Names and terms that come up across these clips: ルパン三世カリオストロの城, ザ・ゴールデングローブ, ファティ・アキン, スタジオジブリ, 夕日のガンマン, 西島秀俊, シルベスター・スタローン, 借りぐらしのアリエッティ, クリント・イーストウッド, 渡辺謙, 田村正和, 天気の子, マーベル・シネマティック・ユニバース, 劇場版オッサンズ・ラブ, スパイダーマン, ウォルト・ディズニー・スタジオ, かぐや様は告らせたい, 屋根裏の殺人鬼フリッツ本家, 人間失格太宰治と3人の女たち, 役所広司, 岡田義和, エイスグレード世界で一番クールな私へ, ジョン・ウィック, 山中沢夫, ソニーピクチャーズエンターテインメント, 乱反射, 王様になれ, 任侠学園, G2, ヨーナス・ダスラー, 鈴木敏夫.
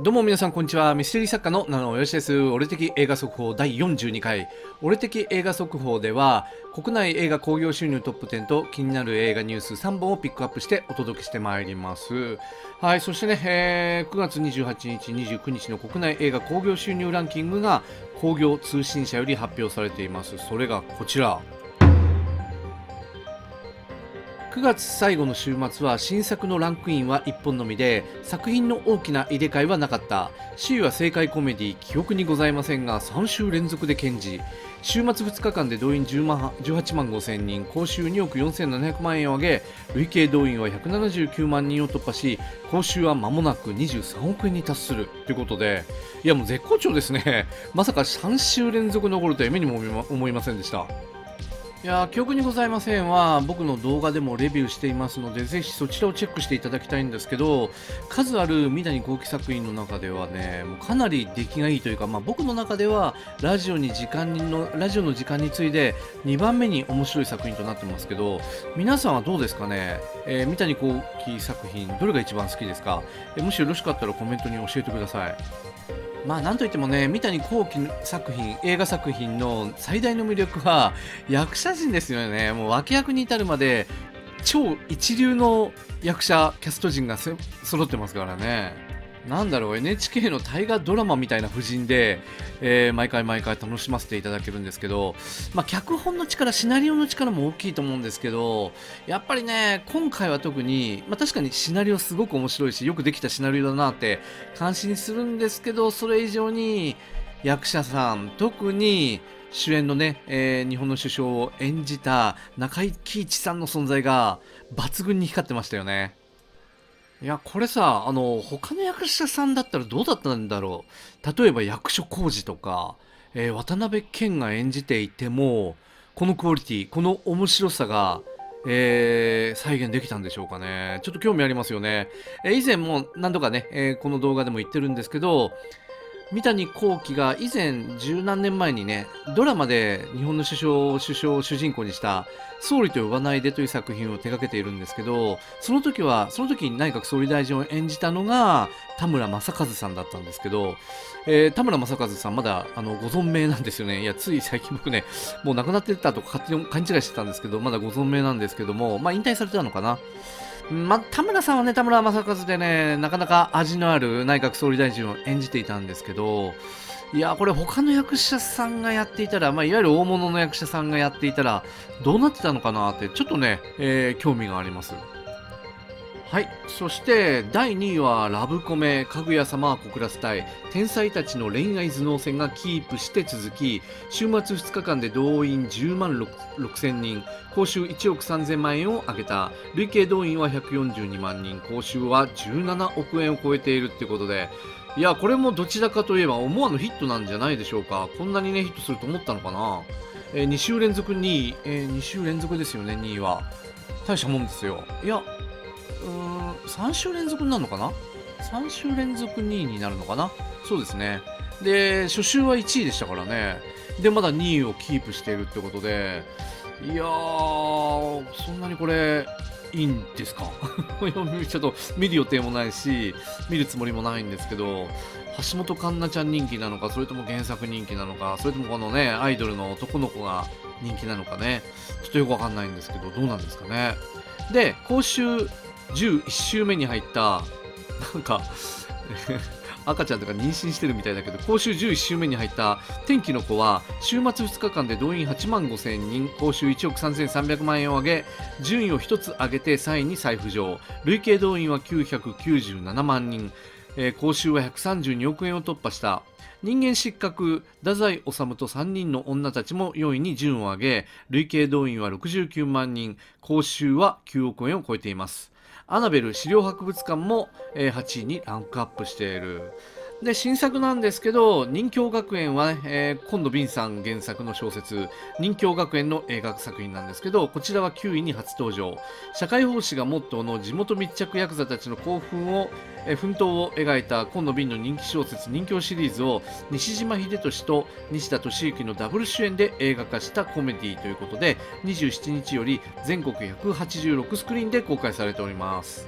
どうも皆さんこんにちは。ミステリー作家の七尾よしです。俺的映画速報第42回。俺的映画速報では国内映画興行収入トップ10と気になる映画ニュース3本をピックアップしてお届けしてまいります。はい、そしてね、9月28日、29日の国内映画興行収入ランキングが興行通信社より発表されています。それがこちら。9月最後の週末は新作のランクインは1本のみで、作品の大きな入れ替えはなかった。首位は政界コメディ記憶にございませんが3週連続で堅持。週末2日間で動員18万5千人、公衆2億4700万円を上げ、累計動員は179万人を突破し、公衆は間もなく23億円に達するということで、いやもう絶好調ですね。まさか3週連続残るとは夢にも思いませんでした。いや、記憶にございませんは僕の動画でもレビューしていますので、ぜひそちらをチェックしていただきたいんですけど、数ある三谷幸喜作品の中ではね、もうかなり出来がいいというか、僕の中ではラジオの時間に次いで2番目に面白い作品となってますけど、皆さんはどうですかね。三谷幸喜作品どれが一番好きですか。もしよろしかったらコメントに教えてください。なんといってもね、三谷幸喜作品、映画作品の最大の魅力は役者陣ですよね。もう脇役に至るまで超一流の役者、キャスト陣が揃ってますからね。なんだろう、NHK の大河ドラマみたいな布陣で、毎回楽しませていただけるんですけど、脚本の力、シナリオの力も大きいと思うんですけど、やっぱりね、今回は特に、確かにシナリオすごく面白いし、よくできたシナリオだなって感心するんですけど、それ以上に役者さん、特に主演のね、日本の首相を演じた中井貴一さんの存在が抜群に光ってましたよね。いや、これさ、他の役者さんだったらどうだったんだろう。例えば役所広司とか、渡辺謙が演じていても、このクオリティ、この面白さが、再現できたんでしょうかね。ちょっと興味ありますよね。以前も何度かね、この動画でも言ってるんですけど、三谷幸喜が以前十何年前にね、ドラマで日本の首相を主人公にした総理と呼ばないでという作品を手掛けているんですけど、その時内閣総理大臣を演じたのが田村正和さんだったんですけど、田村正和さんまだご存命なんですよね。いや、つい最近僕ね、もう亡くなってたとか勝手に勘違いしてたんですけど、まだご存命なんですけども、引退されてたのかな。田村さんはね、田村正和でね、なかなか味のある内閣総理大臣を演じていたんですけど、いや、これ他の役者さんがやっていたら、いわゆる大物の役者さんがやっていたら、どうなってたのかなって、ちょっとね、興味があります。はい、そして第2位はラブコメ「かぐや様は告らせたい」。天才たちの恋愛頭脳戦がキープして続き、週末2日間で動員10万6千人、公衆1億3000万円を上げた。累計動員は142万人、公衆は17億円を超えているってことで、いや、これもどちらかといえば思わぬヒットなんじゃないでしょうか。こんなにね、ヒットすると思ったのかな。2週連続2位、2週連続ですよね。2位は大したもんですよ。いや、3週連続になるのかな。3週連続2位になるのかな。そうですね。で、初週は1位でしたからね。で、まだ2位をキープしているってことで、いやー、そんなにこれいいんですか。ちょっと見る予定もないし、見るつもりもないんですけど、橋本環奈ちゃん人気なのか、それとも原作人気なのか、それともこのね、アイドルの男の子が人気なのかね、ちょっとよくわかんないんですけど、どうなんですかね。で、今週11週目に入った、なんか赤ちゃんとか妊娠してるみたいだけど、公衆11週目に入った天気の子は週末2日間で動員8万5千人、公衆1億3300万円を上げ、順位を1つ上げて3位に再浮上。累計動員は997万人、公衆は132億円を突破した。人間失格太宰治と3人の女たちも4位に順を上げ、累計動員は69万人、公衆は9億円を超えています。アナベル資料博物館も8位にランクアップしている。で、新作なんですけど、任侠学園は、ね、今野敏さん原作の小説、任侠学園の映画作品なんですけど、こちらは9位に初登場。社会奉仕がモットーの地元密着ヤクザたちの奮闘を描いた今野敏の人気小説任侠シリーズを西島秀俊と西田敏行のダブル主演で映画化したコメディということで、27日より全国186スクリーンで公開されております。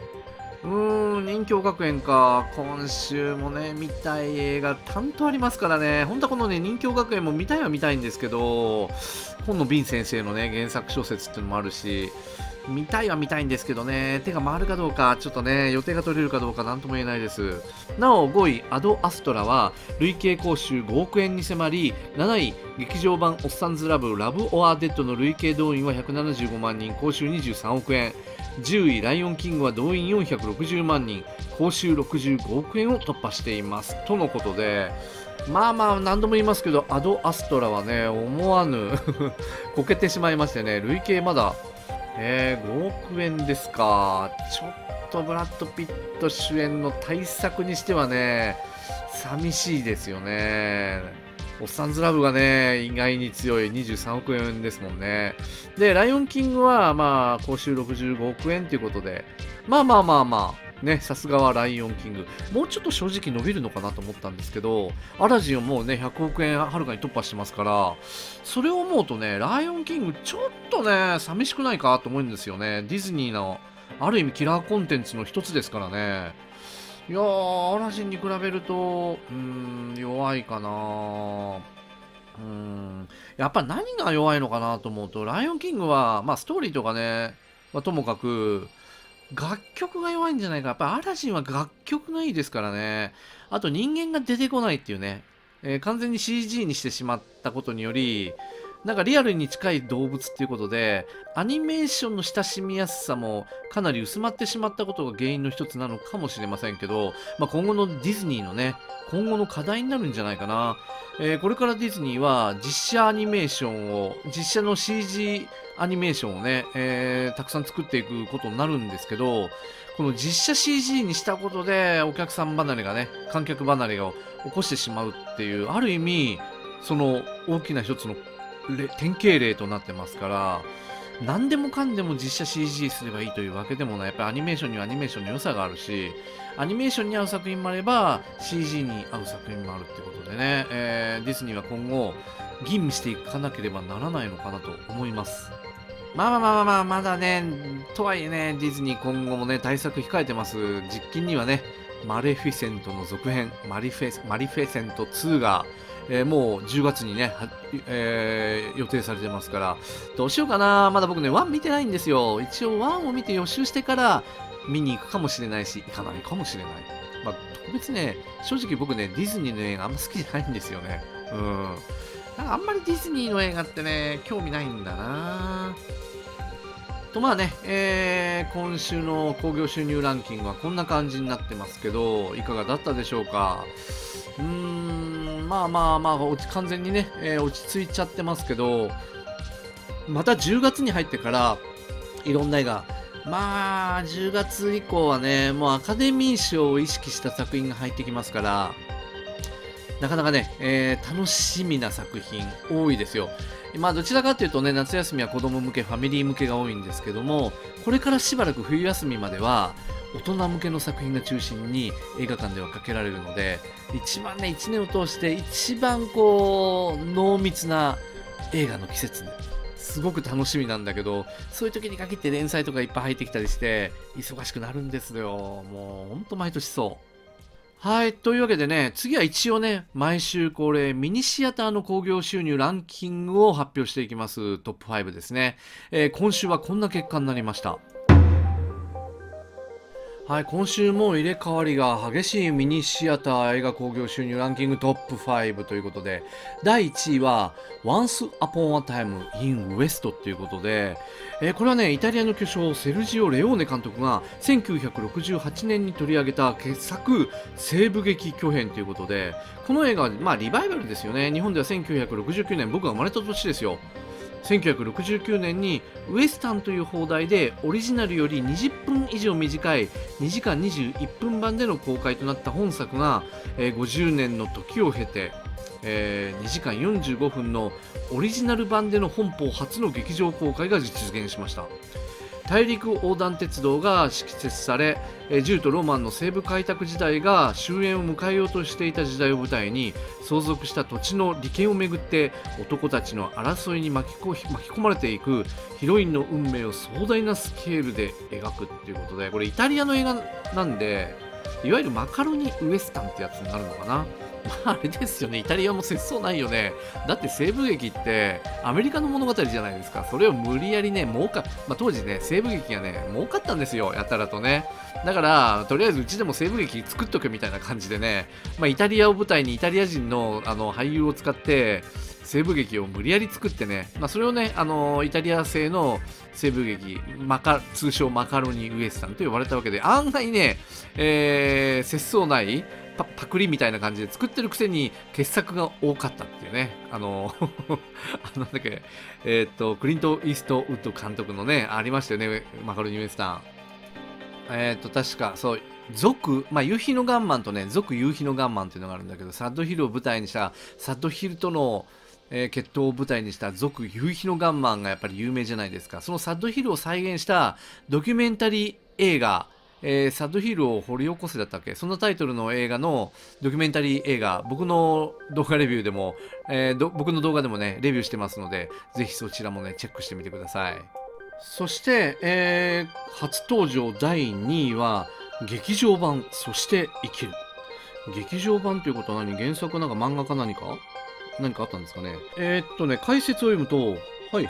任侠学園か。今週もね、見たい映画担当ありますからね。本当はこのね、任侠学園も見たいは見たいんですけど、本野敏先生のね、原作小説っていうのもあるし、見たいは見たいんですけどね、手が回るかどうか、ちょっとね、予定が取れるかどうかなんとも言えないです。なお、5位、アド・アストラは、累計興収5億円に迫り、7位、劇場版オッサンズ・ラブ、ラブ・オア・デッドの累計動員は175万人、興収23億円。10位、ライオン・キングは動員460万人、興収65億円を突破しています。とのことで、まあまあ何度も言いますけど、アド・アストラはね、思わぬこけてしまいましてね、累計まだ、5億円ですか。ちょっとブラッド・ピット主演の大作にしてはね、寂しいですよね。オッサンズ・ラブがね、意外に強い23億円ですもんね。で、ライオン・キングは、まあ、興収65億円ということで、まあまあまあまあ、ね、さすがはライオン・キング。もうちょっと正直伸びるのかなと思ったんですけど、アラジンをもうね、100億円はるかに突破してますから、それを思うとね、ライオン・キング、ちょっとね、寂しくないかと思うんですよね。ディズニーの、ある意味キラーコンテンツの一つですからね。いやー、アラジンに比べると、弱いかなー。やっぱ何が弱いのかなと思うと、ライオンキングは、まあストーリーとかね、まあ、ともかく、楽曲が弱いんじゃないか。やっぱアラジンは楽曲がいいですからね。あと人間が出てこないっていうね、完全に CG にしてしまったことにより、なんかリアルに近い動物っていうことで、アニメーションの親しみやすさもかなり薄まってしまったことが原因の一つなのかもしれませんけど、まあ、今後のディズニーのね、今後の課題になるんじゃないかな。これからディズニーは実写の CG アニメーションをね、たくさん作っていくことになるんですけど、この実写 CG にしたことでお客さん離れがね、観客離れを起こしてしまうっていう、ある意味、その大きな一つの典型例となってますから、何でもかんでも実写 CG すればいいというわけでもない。やっぱりアニメーションにはアニメーションの良さがあるし、アニメーションに合う作品もあれば CG に合う作品もあるってことでね、ディズニーは今後吟味していかなければならないのかなと思います。まだね、とはいえね、ディズニー今後もね、対策控えてます。実近にはね、マレフィセントの続編、マリフェセント2がもう10月にね、予定されてますから、どうしようかな。まだ僕ね、1見てないんですよ。一応1を見て予習してから見に行くかもしれないし、行かないかもしれない。まあ、特別ね、正直僕ね、ディズニーの映画あんま好きじゃないんですよね。なんかあんまりディズニーの映画ってね、興味ないんだな。とまあね、今週の興行収入ランキングはこんな感じになってますけど、いかがだったでしょうか。完全にね、落ち着いちゃってますけど、また10月に入ってからいろんな映画、まあ10月以降はね、もうアカデミー賞を意識した作品が入ってきますから、なかなかね、楽しみな作品多いですよ。まあどちらかというとね、夏休みは子供向け、ファミリー向けが多いんですけども、これからしばらく冬休みまでは大人向けの作品が中心に映画館ではかけられるので、一番ね、1年を通して一番こう濃密な映画の季節、ね、すごく楽しみなんだけど、そういう時に限って連載とかいっぱい入ってきたりして忙しくなるんですよ。もうほんと毎年そう。はい。というわけでね、次は一応ね、毎週恒例、ミニシアターの興行収入ランキングを発表していきます。トップ5ですね。今週はこんな結果になりました。はい。今週も入れ替わりが激しいミニシアター映画興行収入ランキングトップ5ということで、第1位は Once Upon a Time in West ということで、これはね、イタリアの巨匠セルジオ・レオーネ監督が1968年に取り上げた傑作西部劇巨編ということで、この映画は、まあ、リバイバルですよね。日本では1969年、僕が生まれた年ですよ。1969年にウエスタンという放題でオリジナルより20分以上短い2時間21分版での公開となった本作が、50年の時を経て、2時間45分のオリジナル版での本邦初の劇場公開が実現しました。大陸横断鉄道が敷設され、銃とロマンの西部開拓時代が終焉を迎えようとしていた時代を舞台に、相続した土地の利権をめぐって男たちの争いに巻き込まれていくヒロインの運命を壮大なスケールで描くっていうことで、これイタリアの映画なんで、いわゆるマカロニウエスタンってやつになるのかな。まあ、あれですよね、イタリアも節操ないよね。だって西部劇ってアメリカの物語じゃないですか。それを無理やりね、当時ね、西部劇がね、儲かったんですよ、やたらとね。だから、とりあえずうちでも西部劇作っとけみたいな感じでね、まあ、イタリアを舞台にイタリア人の、俳優を使って、西部劇を無理やり作ってね、まあ、それをね、イタリア製の西部劇、通称マカロニウエスタンと呼ばれたわけで、案外ね、節操ない、パクリみたいな感じで作ってるくせに傑作が多かったっていうね、なんだっけ、クリント・イーストウッド監督のね、ありましたよね、マカロニウエスタン。確か、そう、夕日のガンマンとね、夕日のガンマンっていうのがあるんだけど、サッドヒルを舞台にした、サッドヒルとの、決闘を舞台にした夕日のガンマンがやっぱり有名じゃないですか。そのサッドヒルを再現したドキュメンタリー映画、サッドヒルを掘り起こせだったっけ、そんなタイトルの映画のドキュメンタリー映画、僕の動画レビューでも、僕の動画でもねレビューしてますので、ぜひそちらもねチェックしてみてください。そして、初登場第2位は劇場版「そして生きる」。劇場版ということは何、原作なんか漫画か何かあったんですかね。解説を読むと、ワ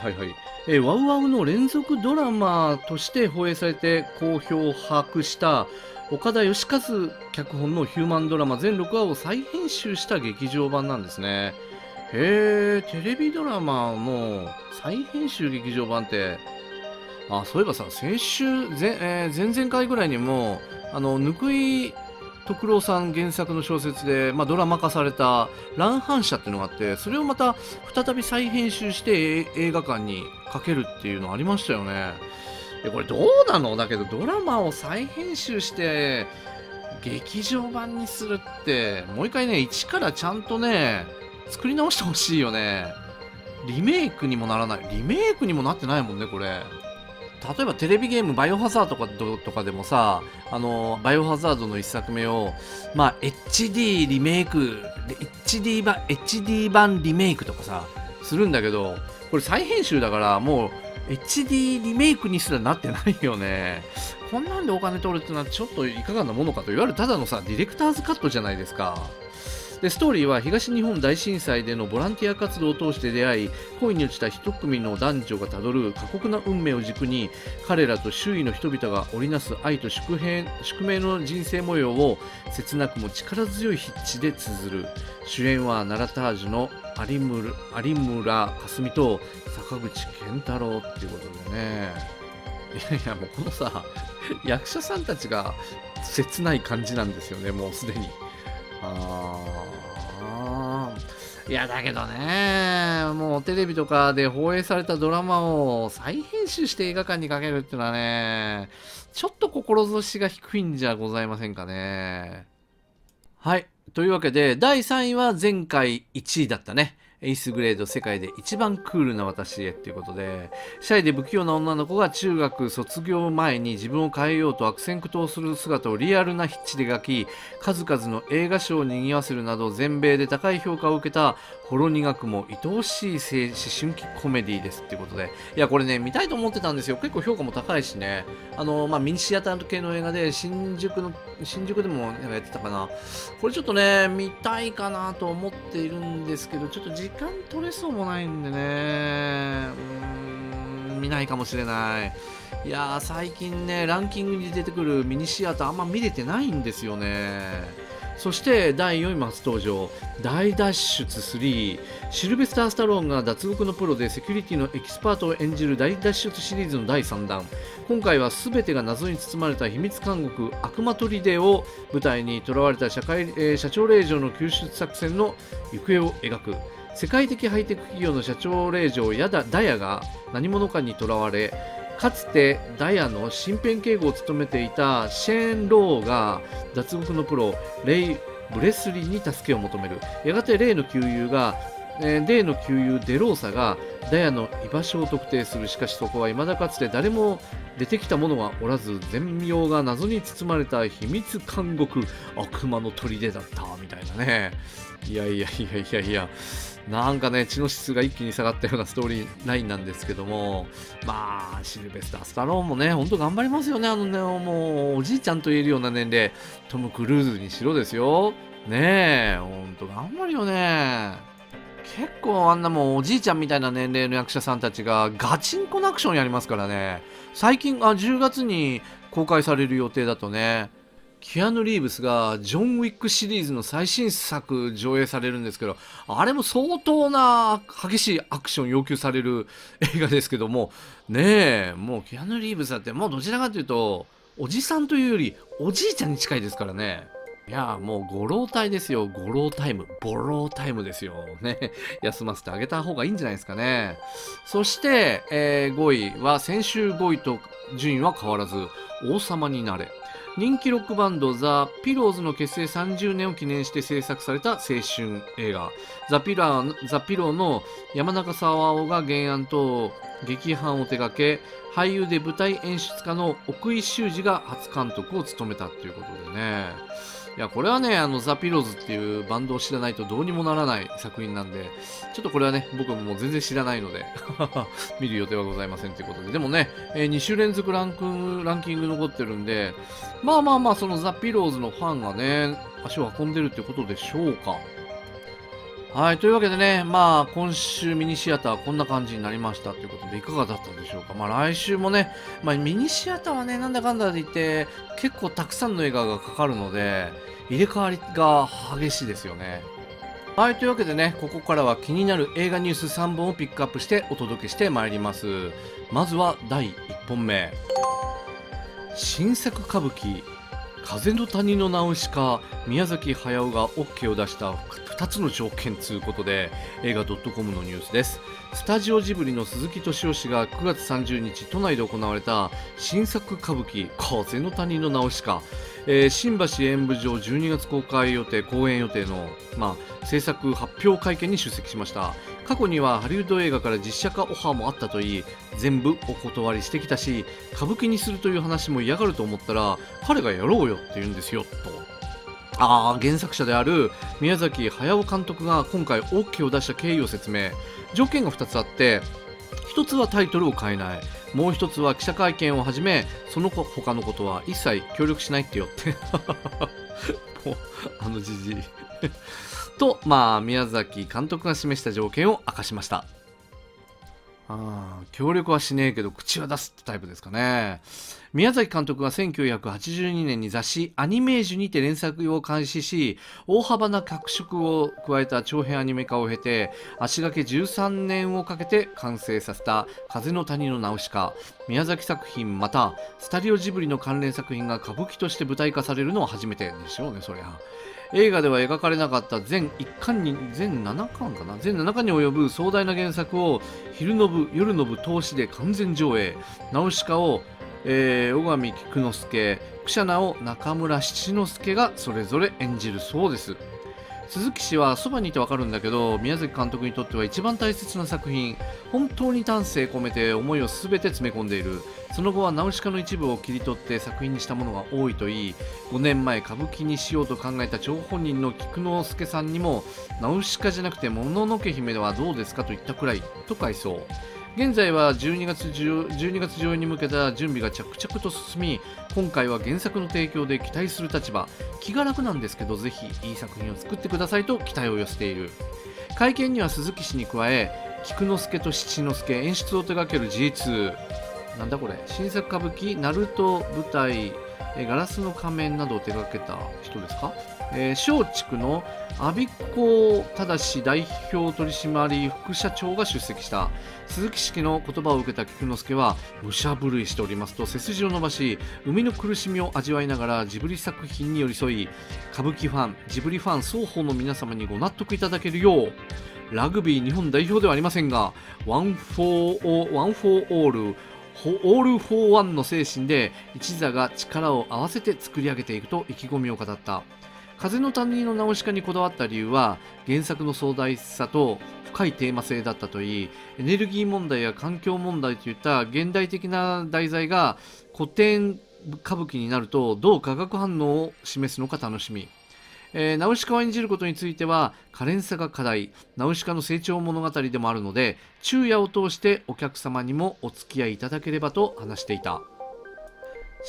ウワウの連続ドラマとして放映されて好評を把握した岡田義和脚本のヒューマンドラマ全6話を再編集した劇場版なんですね。へえ、テレビドラマの再編集劇場版って、あ、そういえばさ、先週、前々回ぐらいにも温井徳郎さん原作の小説で、ドラマ化された「乱反射」っていうのがあって、それをまた再び再編集して映画館にかけるっていうのありましたよね。これどうなの、だけどドラマを再編集して劇場版にするって、もう一回ね一からちゃんとね作り直してほしいよね。リメイクにもならない、リメイクにもなってないもんねこれ。例えばテレビゲーム「バイオハザード」とかでもさ、バイオハザードの1作目を、HD リメイク、HD 版リメイクとかさ、するんだけど、これ再編集だから、もう HD リメイクにすらなってないよね。こんなんでお金取るってのはちょっといかがなものかと、いわゆるただのさ、ディレクターズカットじゃないですか。でストーリーは東日本大震災でのボランティア活動を通して出会い、恋に落ちた一組の男女がたどる過酷な運命を軸に、彼らと周囲の人々が織りなす愛と宿命の人生模様を切なくも力強い筆致で綴る。主演はナラタージュの有村架純と坂口健太郎っていうことでね。もうこのさ、役者さんたちが切ない感じなんですよね、もうすでに。いやだけどね、もうテレビとかで放映されたドラマを再編集して映画館にかけるっていうのはね、ちょっと志が低いんじゃございませんかね。はい、というわけで第3位は前回1位だったね。エイスグレード世界で一番クールな私へということで、シャイで不器用な女の子が中学卒業前に自分を変えようと悪戦苦闘する姿をリアルな筆致で描き、数々の映画賞を賑わせるなど全米で高い評価を受けたほろ苦くも愛おしい思春期コメディですっていうことで、いやこれね見たいと思ってたんですよ。結構評価も高いしね、ミニシアター系の映画で新宿でもやってたかな。これちょっとね見たいかなと思っているんですけど、ちょっと時間取れそうもないんでね、見ないかもしれない。いやー最近ねランキングに出てくるミニシアターあんま見れてないんですよね。そして第4位も初登場、大脱出3。シルベスター・スタローンが脱獄のプロでセキュリティのエキスパートを演じる大脱出シリーズの第3弾。今回は全てが謎に包まれた秘密監獄悪魔砦を舞台に、囚われた社長令嬢の救出作戦の行方を描く。世界的ハイテク企業の社長令嬢ダヤが何者かに囚われ、かつてダヤの身辺警護を務めていたシェーン・ローが脱獄のプロレイ・ブレスリーに助けを求める。やがてレイの旧友がデイの旧友デローサがダイヤの居場所を特定する。しかしそこは未だかつて誰も出てきた者はおらず、全容が謎に包まれた秘密監獄、悪魔の砦だったみたいなね。いやいやいやいやいや、なんかね、血の質が一気に下がったようなストーリーラインなんですけども、まあシルベスター・スタローンもね、ほんと頑張りますよね。あのね、もうおじいちゃんと言えるような年齢、トム・クルーズにしろですよね。え、ほんと頑張るよね。結構あんなもうおじいちゃんみたいな年齢の役者さんたちがガチンコなアクションやりますからね。最近、10月に公開される予定だとね、キアヌ・リーブスがジョン・ウィックシリーズの最新作上映されるんですけど、あれも相当な激しいアクション要求される映画ですけども、ねえ、もうキアヌ・リーブスだってもうどちらかというと、おじさんというよりおじいちゃんに近いですからね。いやー、もうご老体ですよ。ご老タイム。ボロータイムですよ。ね。休ませてあげた方がいいんじゃないですかね。そして、5位は、先週5位と順位は変わらず、王様になれ。人気ロックバンドザ・ピローズの結成30年を記念して制作された青春映画。ザ・ピローの山中沢夫が原案と劇版を手掛け、俳優で舞台演出家の奥井修二が初監督を務めたということでね。いや、これはね、ザ・ピローズっていうバンドを知らないとどうにもならない作品なんで、ちょっとこれはね、僕も全然知らないので、見る予定はございませんということで、でもね、2週連続ランキング残ってるんで、まあまあまあ、そのザ・ピローズのファンがね、足を運んでるってことでしょうか。はい、というわけでね、まあ、今週ミニシアターはこんな感じになりましたということで、いかがだったでしょうか。まあ、来週もね、まあ、ミニシアターはね、なんだかんだで言って、結構たくさんの映画がかかるので、入れ替わりが激しいですよね。はい、というわけでね、ここからは気になる映画ニュース3本をピックアップしてお届けしてまいります。まずは第1本目。新作歌舞伎、風の谷のナウシカ、宮崎駿が OK を出した2つの条件ということで、映画 .com のニュースです。スタジオジブリの鈴木敏夫氏が9月30日都内で行われた新作歌舞伎「風の谷のナウシカ」新橋演舞場12月公演予定の、制作発表会見に出席しました。過去にはハリウッド映画から実写化オファーもあったといい、全部お断りしてきたし、歌舞伎にするという話も嫌がると思ったら彼がやろうよって言うんですよと。原作者である宮崎駿監督が今回 OK を出した経緯を説明。条件が2つあって、1つはタイトルを変えない、もう1つは記者会見をはじめその他のことは一切協力しないってよってもうじじいと、宮崎監督が示した条件を明かしました。協力はしねえけど口は出すってタイプですかね。宮崎監督が1982年に雑誌アニメージュにて連作を開始し、大幅な脚色を加えた長編アニメ化を経て、足掛け13年をかけて完成させた風の谷のナウシカ。宮崎作品またスタジオジブリの関連作品が歌舞伎として舞台化されるのは初めてでしょうね、そりゃ。映画では描かれなかった全7巻に及ぶ壮大な原作を昼の部夜の部通しで完全上映。ナウシカを尾上菊之助、クシャナを中村七之助がそれぞれ演じるそうです。鈴木氏はそばにいてわかるんだけど、宮崎監督にとっては一番大切な作品、本当に丹精込めて思いを全て詰め込んでいる。その後はナウシカの一部を切り取って作品にしたものが多いといい、5年前歌舞伎にしようと考えた張本人の菊之助さんにも、ナウシカじゃなくてもののけ姫ではどうですかと言ったくらいと回想。現在は12月上映に向けた準備が着々と進み、今回は原作の提供で期待する立場、気が楽なんですけどぜひいい作品を作ってくださいと期待を寄せている。会見には鈴木氏に加え、菊之助と七之助、演出を手掛ける G2、 なんだこれ、新作歌舞伎、ナルト舞台、ガラスの仮面などを手掛けた人ですか、松竹の阿鼻子忠代表取締副社長が出席した。鈴木式の言葉を受けた菊之助は武者震いしておりますと背筋を伸ばし、生みの苦しみを味わいながらジブリ作品に寄り添い、歌舞伎ファンジブリファン双方の皆様にご納得いただけるよう、ラグビー日本代表ではありませんがワン・フォー・オールオール・フォー・ワンの精神で一座が力を合わせて作り上げていくと意気込みを語った。風の谷のナウシカにこだわった理由は、原作の壮大さと深いテーマ性だったといい、エネルギー問題や環境問題といった現代的な題材が古典歌舞伎になるとどう化学反応を示すのか楽しみ。ナウシカを演じることについては可憐さが課題、ナウシカの成長物語でもあるので、昼夜を通してお客様にもお付き合いいただければと話していた。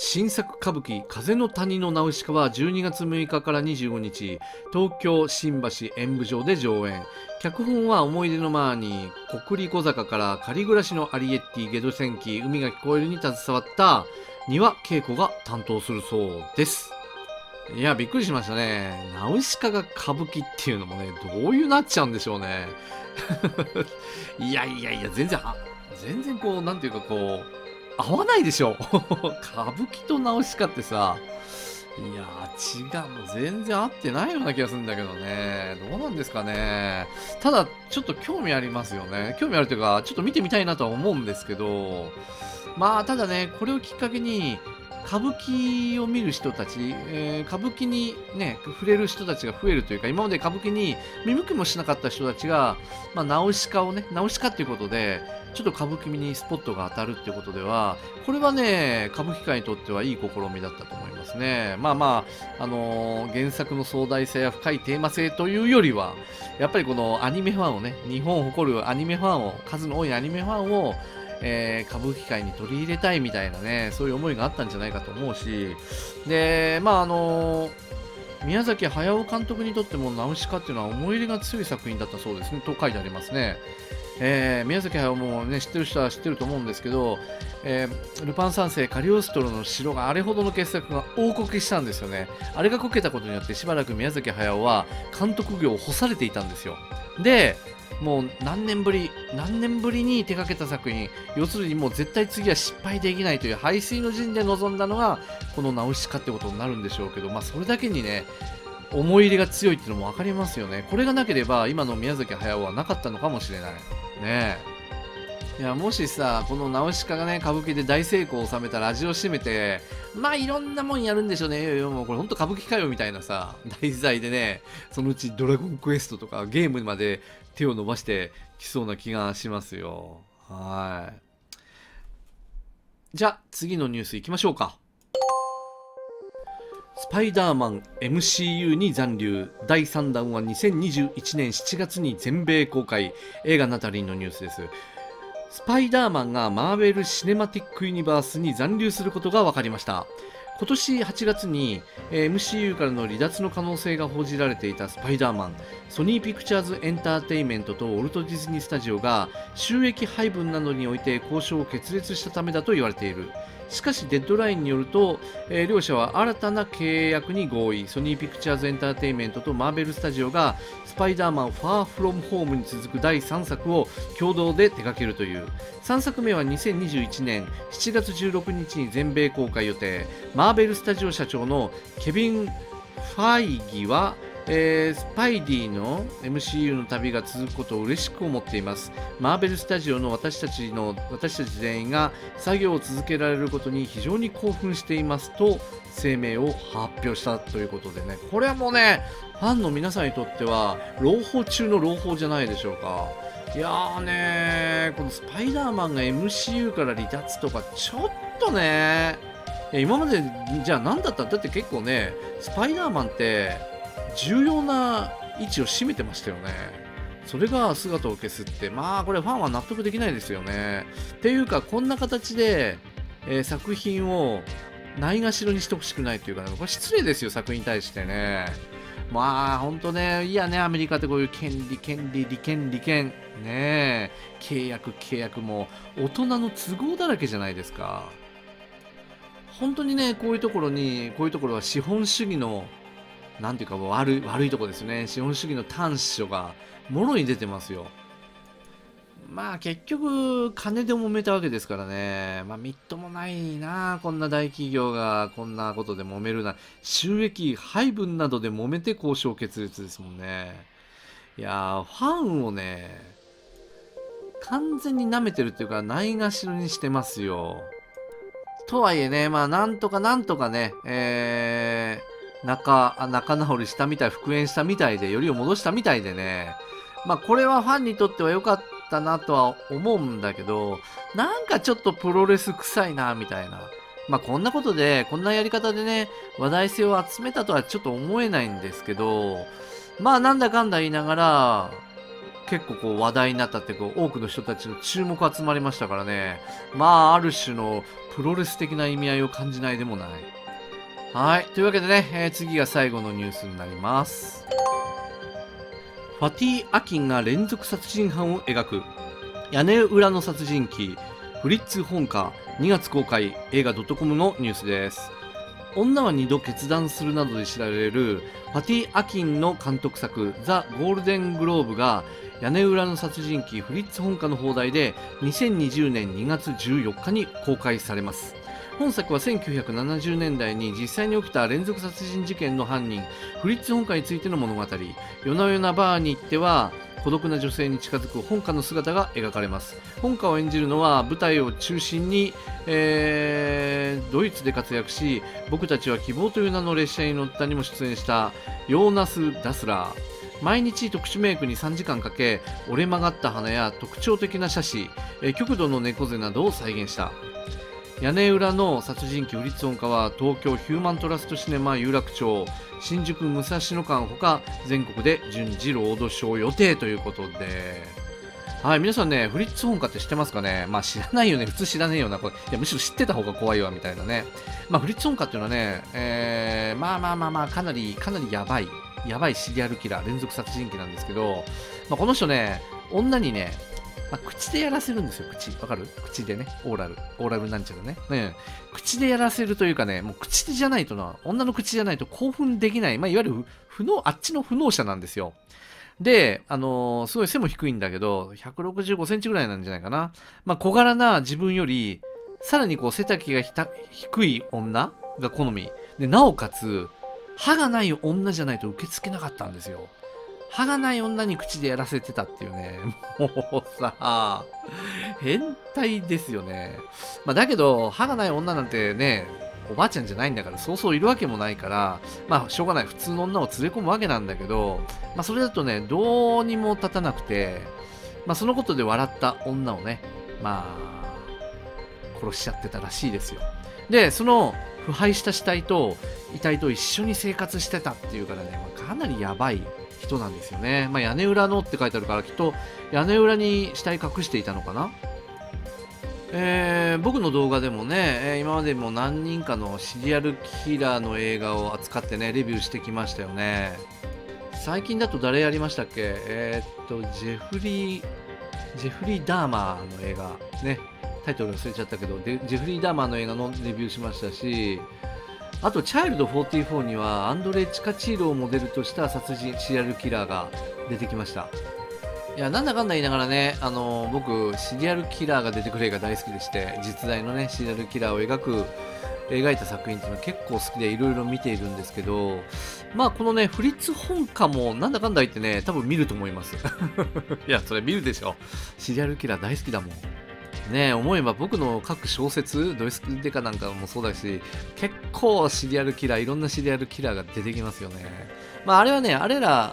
新作歌舞伎「風の谷のナウシカ」は12月6日から25日東京新橋演舞場で上演。脚本は思い出のマーニー、コクリコ坂から仮暮らしのアリエッティ、ゲド戦記、海が聞こえるに携わった丹羽恵子が担当するそうです。いや、びっくりしましたね。ナウシカが歌舞伎っていうのもね、どういうなっちゃうんでしょうね。いやいやいや、全然こう、なんていうかこう、合わないでしょ。歌舞伎とナウシカってさ、いやー、違う、もう全然合ってないような気がするんだけどね。どうなんですかね。ただ、ちょっと興味ありますよね。興味あるというか、ちょっと見てみたいなとは思うんですけど、まあ、ただね、これをきっかけに、歌舞伎を見る人たち、歌舞伎にね、触れる人たちが増えるというか、今まで歌舞伎に見向きもしなかった人たちが、まあ、ナウシカをね、ナウシカっていうことで、ちょっと歌舞伎にスポットが当たるっていうことでは、これはね、歌舞伎界にとってはいい試みだったと思いますね。まあまあ、原作の壮大さや深いテーマ性というよりは、やっぱりこのアニメファンをね、日本を誇るアニメファンを、数の多いアニメファンを、歌舞伎界に取り入れたいみたいなね、そういう思いがあったんじゃないかと思うし、で、まあ宮崎駿監督にとってもナウシカっていうのは思い入れが強い作品だったそうですね、と書いてありますね。宮崎駿もね、知ってる人は知ってると思うんですけど、ルパン三世、カリオストロの城があれほどの傑作が大こけしたんですよね。あれがこけたことによってしばらく宮崎駿は監督業を干されていたんですよ。で、もう何年ぶりに手掛けた作品、要するにもう絶対次は失敗できないという背水の陣で臨んだのがこのナウシカってことになるんでしょうけど、まあそれだけにね、思い入れが強いっていうのも分かりますよね。これがなければ今の宮崎駿はなかったのかもしれないね。いや、もしさ、このナウシカがね、歌舞伎で大成功を収めたら味を占めて、まあいろんなもんやるんでしょうね。もうこれほんと歌舞伎かよみたいなさ、題材でね、そのうちドラゴンクエストとかゲームまで手を伸ばしてきそうな気がしますよ。はい。じゃあ次のニュースいきましょうか。スパイダーマン MCU に残留、第3弾は2021年7月に全米公開、映画ナタリーのニュースです。スパイダーマンがマーベル・シネマティック・ユニバースに残留することが分かりました。今年8月に MCU からの離脱の可能性が報じられていたスパイダーマン、ソニーピクチャーズエンターテインメントとウォルト・ディズニー・スタジオが収益配分などにおいて交渉を決裂したためだと言われている。しかしデッドラインによると、両社は新たな契約に合意。ソニーピクチャーズエンターテインメントとマーベルスタジオがスパイダーマンファーフロムホームに続く第3作を共同で手掛けるという。3作目は2021年7月16日に全米公開予定。マーベルスタジオ社長のケビン・ファイギは、スパイディの MCU の旅が続くことを嬉しく思っています。マーベルスタジオの私たち全員が作業を続けられることに非常に興奮していますと声明を発表したということでね、これはもうね、ファンの皆さんにとっては朗報中の朗報じゃないでしょうか。いやーねー、このスパイダーマンが MCU から離脱とかちょっとね、今までじゃあ何だったんだって、結構ね、スパイダーマンって重要な位置を占めてましたよね。それが姿を消すって、まあこれファンは納得できないですよね。っていうか、こんな形で、作品をないがしろにしてほしくないというか、ね、これ失礼ですよ、作品に対してね。まあほんとね、いやね、アメリカってこういう利権ね、契約も大人の都合だらけじゃないですか。本当にね、こういうところは資本主義のなんていうか、悪いとこですね。資本主義の短所がもろに出てますよ。まあ結局金で揉めたわけですからね。まあみっともないな、こんな大企業がこんなことで揉めるな。収益配分などで揉めて交渉決裂ですもんね。いやー、ファンをね、完全に舐めてるっていうか、ないがしろにしてますよ。とはいえね、まあなんとかね、仲直りしたみたい、復縁したみたいで、よりを戻したみたいでね。まあこれはファンにとっては良かったなとは思うんだけど、なんかちょっとプロレス臭いな、みたいな。まあこんなことで、こんなやり方でね、話題性を集めたとはちょっと思えないんですけど、まあなんだかんだ言いながら、結構こう話題になったってこう多くの人たちの注目集まりましたからね。まあある種のプロレス的な意味合いを感じないでもない。はい。というわけでね、次が最後のニュースになります。ファティ・アキンが連続殺人犯を描く屋根裏の殺人鬼フリッツ本家2月公開映画.comのニュースです。女は2度決断するなどで知られるファティ・アキンの監督作ザ・ゴールデングローブが屋根裏の殺人鬼フリッツ本家の放題で2020年2月14日に公開されます。本作は1970年代に実際に起きた連続殺人事件の犯人フリッツ本家についての物語。夜な夜なバーに行っては孤独な女性に近づく本家の姿が描かれます。本家を演じるのは舞台を中心に、ドイツで活躍し、僕たちは希望という名の列車に乗ったにも出演したヨーナス・ダスラー。毎日特殊メイクに3時間かけ、折れ曲がった鼻や特徴的な斜視、極度の猫背などを再現した。屋根裏の殺人鬼フリッツ本家は東京ヒューマントラストシネマ有楽町、新宿武蔵野館ほか全国で順次ロードショー予定ということで、はい、皆さんね、フリッツ本家って知ってますかね。まあ知らないよね、普通知らねえよな、これ。いや、むしろ知ってた方が怖いわみたいなね。まあフリッツ本家っていうのはね、まあかなりやばいシリアルキラー連続殺人鬼なんですけど、まあ、この人ね、女にね、まあ、口でやらせるんですよ。口わかる？口でね、オーラルなんちゃらね、口でやらせるというかね、もう口じゃないとな、女の口じゃないと興奮できない、まあ、いわゆるあっちの不能者なんですよ。で、すごい背も低いんだけど、165センチぐらいなんじゃないかな。まあ、小柄な自分よりさらにこう背丈が低い女が好みで、なおかつ歯がない女じゃないと受け付けなかったんですよ。歯がない女に口でやらせてたっていうね。もうさ、変態ですよね。まあだけど、歯がない女なんてね、おばあちゃんじゃないんだから、そうそういるわけもないから、まあしょうがない、普通の女を連れ込むわけなんだけど、まあそれだとね、どうにも立たなくて、まあそのことで笑った女をね、まあ、殺しちゃってたらしいですよ。で、その、腐敗した死体と遺体と一緒に生活してたっていうからね、まあ、かなりやばい人なんですよね。まあ、屋根裏のって書いてあるから、きっと屋根裏に死体隠していたのかな。僕の動画でもね、今までも何人かのシリアルキラーの映画を扱ってね、レビューしてきましたよね。最近だと誰やりましたっけ、ジェフリー・ダーマーの映画ね、タイトル忘れちゃったけど、ジェフリー・ダーマーの映画のレビューしましたし、あと、チャイルド44にはアンドレ・チカチーロをモデルとした殺人シリアルキラーが出てきました。いや、なんだかんだ言いながらね、僕、シリアルキラーが出てくる映画大好きでして、実在のね、シリアルキラーを描いた作品っていうのは結構好きでいろいろ見ているんですけど、まあ、このね、フリッツ本家もなんだかんだ言ってね、多分見ると思います。いや、それ見るでしょ。シリアルキラー大好きだもん。ねえ、思えば僕の書く小説、ドイツデカなんかもそうだし、結構シリアルキラー、いろんなシリアルキラーが出てきますよね。まああれはね、あれら、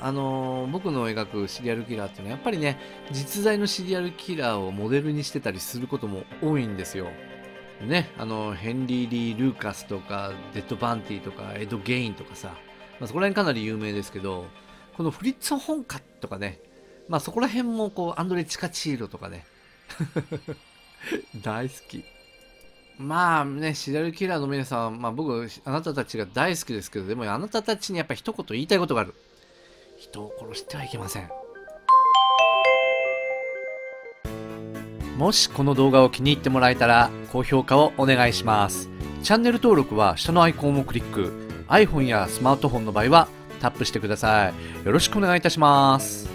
僕の描くシリアルキラーっていうのはやっぱりね、実在のシリアルキラーをモデルにしてたりすることも多いんですよ。ね、ヘンリー・リー・ルーカスとか、デッド・バンティとか、エド・ゲインとかさ、まあ、そこら辺かなり有名ですけど、このフリッツ・本家とかね、まあそこら辺もこう、アンドレ・チカチーロとかね、大好き。まあね、シリアルキラーの皆さん、まあ、僕、あなたたちが大好きですけど、でもあなたたちにやっぱ一言言いたいことがある。人を殺してはいけません。もしこの動画を気に入ってもらえたら、高評価をお願いします。チャンネル登録は下のアイコンをクリック。iPhone やスマートフォンの場合はタップしてください。よろしくお願いいたします。